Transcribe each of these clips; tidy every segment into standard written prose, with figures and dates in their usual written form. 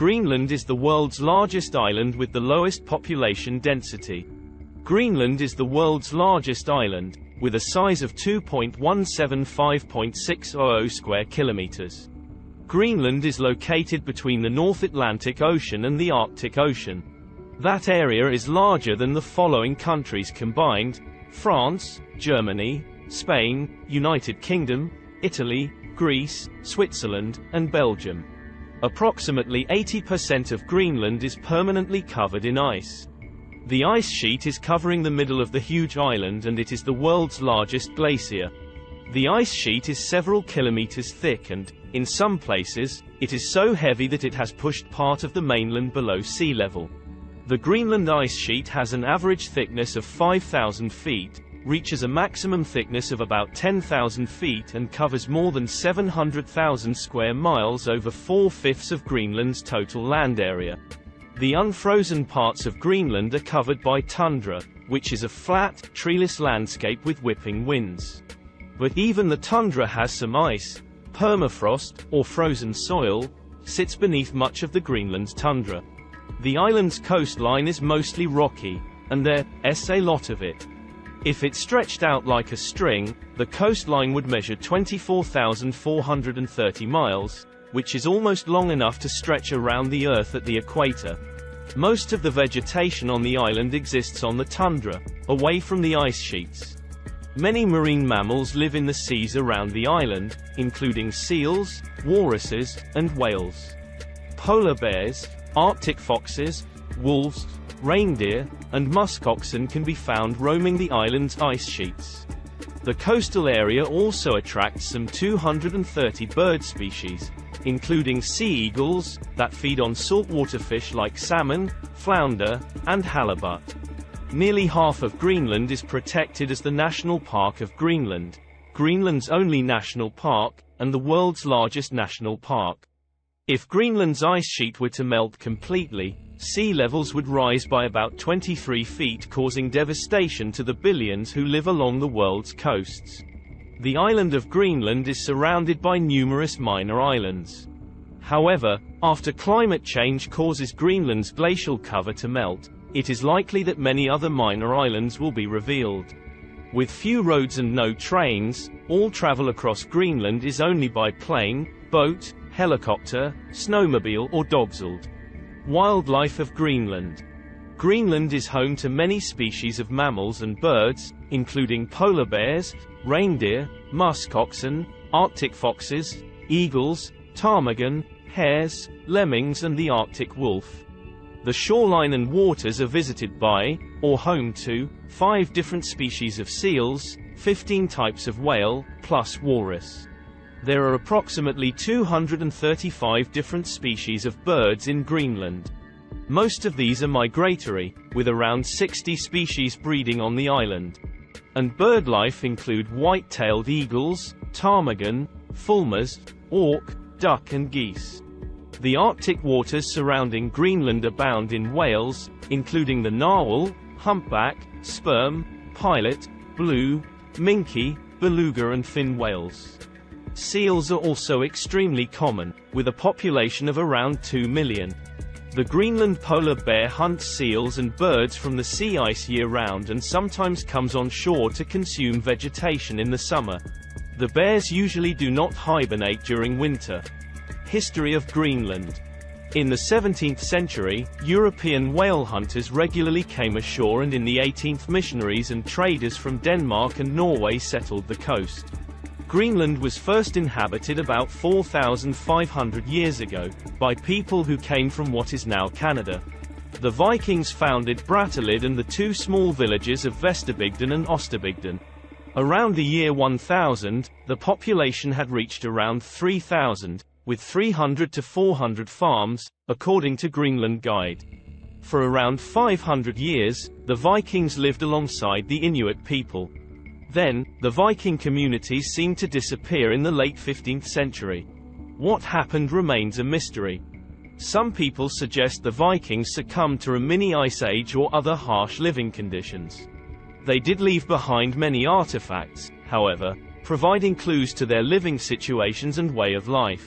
Greenland is the world's largest island with the lowest population density. Greenland is the world's largest island, with a size of 2,175.600 square kilometers. Greenland is located between the North Atlantic Ocean and the Arctic Ocean. That area is larger than the following countries combined: France, Germany, Spain, United Kingdom, Italy, Greece, Switzerland, and Belgium. Approximately 80% of Greenland is permanently covered in ice. The ice sheet is covering the middle of the huge island, and it is the world's largest glacier. The ice sheet is several kilometers thick and, in some places, it is so heavy that it has pushed part of the mainland below sea level. The Greenland ice sheet has an average thickness of 5,000 feet, reaches a maximum thickness of about 10,000 feet and covers more than 700,000 square miles, over 4/5 of Greenland's total land area. The unfrozen parts of Greenland are covered by tundra, which is a flat, treeless landscape with whipping winds. But even the tundra has some ice. Permafrost, or frozen soil, sits beneath much of the Greenland's tundra. The island's coastline is mostly rocky, and there's a lot of it. If it stretched out like a string, the coastline would measure 24,430 miles, which is almost long enough to stretch around the Earth at the equator. Most of the vegetation on the island exists on the tundra, away from the ice sheets. Many marine mammals live in the seas around the island, including seals, walruses, and whales. Polar bears, Arctic foxes, wolves, reindeer, and muskoxen can be found roaming the island's ice sheets. The coastal area also attracts some 230 bird species, including sea eagles, that feed on saltwater fish like salmon, flounder, and halibut. Nearly half of Greenland is protected as the National Park of Greenland, Greenland's only national park, and the world's largest national park. If Greenland's ice sheet were to melt completely, sea levels would rise by about 23 feet, causing devastation to the billions who live along the world's coasts. The island of Greenland is surrounded by numerous minor islands. However, after climate change causes Greenland's glacial cover to melt, it is likely that many other minor islands will be revealed. With few roads and no trains, all travel across Greenland is only by plane, boat, helicopter, snowmobile, or dogsled. Wildlife of Greenland. Greenland is home to many species of mammals and birds, including polar bears, reindeer, muskoxen, Arctic foxes, eagles, ptarmigan, hares, lemmings, and the Arctic wolf. The shoreline and waters are visited by, or home to, 5 different species of seals, 15 types of whale, plus walrus. There are approximately 235 different species of birds in Greenland. Most of these are migratory, with around 60 species breeding on the island. And bird life include white-tailed eagles, ptarmigan, fulmars, auk, duck, and geese. The Arctic waters surrounding Greenland abound in whales, including the narwhal, humpback, sperm, pilot, blue, minke, beluga, and fin whales. Seals are also extremely common, with a population of around 2 million. The Greenland polar bear hunts seals and birds from the sea ice year-round and sometimes comes on shore to consume vegetation in the summer. The bears usually do not hibernate during winter. History of Greenland. In the 17th century, European whale hunters regularly came ashore, and in the 18th, missionaries and traders from Denmark and Norway settled the coast. Greenland was first inhabited about 4,500 years ago, by people who came from what is now Canada. The Vikings founded Brattahlid and the 2 small villages of Vesterbygden and Osterbygden. Around the year 1000, the population had reached around 3,000, with 300 to 400 farms, according to Greenland Guide. For around 500 years, the Vikings lived alongside the Inuit people. Then, the Viking communities seemed to disappear in the late 15th century. What happened remains a mystery. Some people suggest the Vikings succumbed to a mini-ice age or other harsh living conditions. They did leave behind many artifacts, however, providing clues to their living situations and way of life.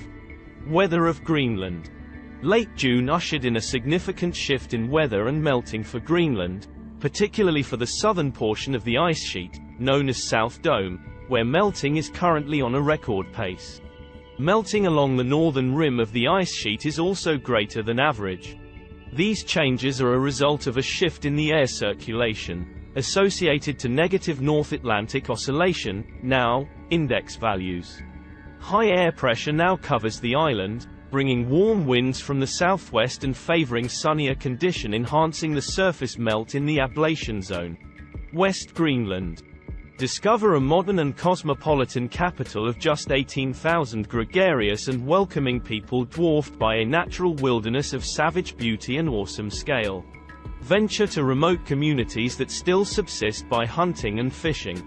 Weather of Greenland. Late June ushered in a significant shift in weather and melting for Greenland, particularly for the southern portion of the ice sheet, known as South Dome, where melting is currently on a record pace. Melting along the northern rim of the ice sheet is also greater than average. These changes are a result of a shift in the air circulation, associated to negative North Atlantic oscillation, now, index values. High air pressure now covers the island, bringing warm winds from the southwest and favoring sunnier condition, enhancing the surface melt in the ablation zone. West Greenland. Discover a modern and cosmopolitan capital of just 18,000 gregarious and welcoming people, dwarfed by a natural wilderness of savage beauty and awesome scale. Venture to remote communities that still subsist by hunting and fishing.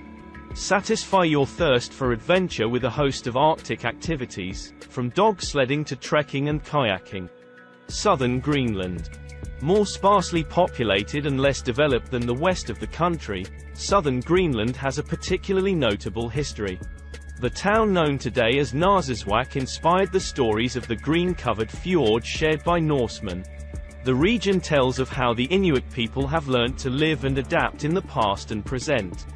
Satisfy your thirst for adventure with a host of Arctic activities, from dog sledding to trekking and kayaking. Southern Greenland. More sparsely populated and less developed than the west of the country, southern Greenland has a particularly notable history. The town known today as Narsarsuaq inspired the stories of the green-covered fjord shared by Norsemen. The region tells of how the Inuit people have learnt to live and adapt in the past and present.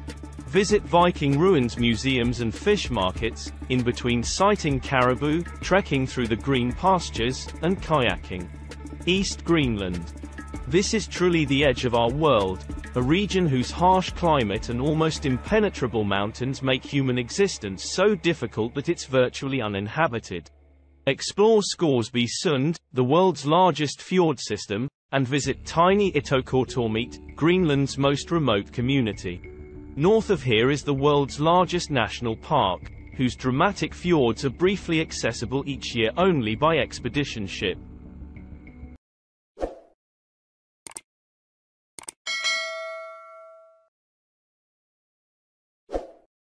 Visit Viking ruins, museums and fish markets, in between sighting caribou, trekking through the green pastures, and kayaking. East Greenland. This is truly the edge of our world, a region whose harsh climate and almost impenetrable mountains make human existence so difficult that it's virtually uninhabited. Explore Scoresby Sund, the world's largest fjord system, and visit tiny Ittoqqortoormiit, Greenland's most remote community. North of here is the world's largest national park, whose dramatic fjords are briefly accessible each year only by expedition ship.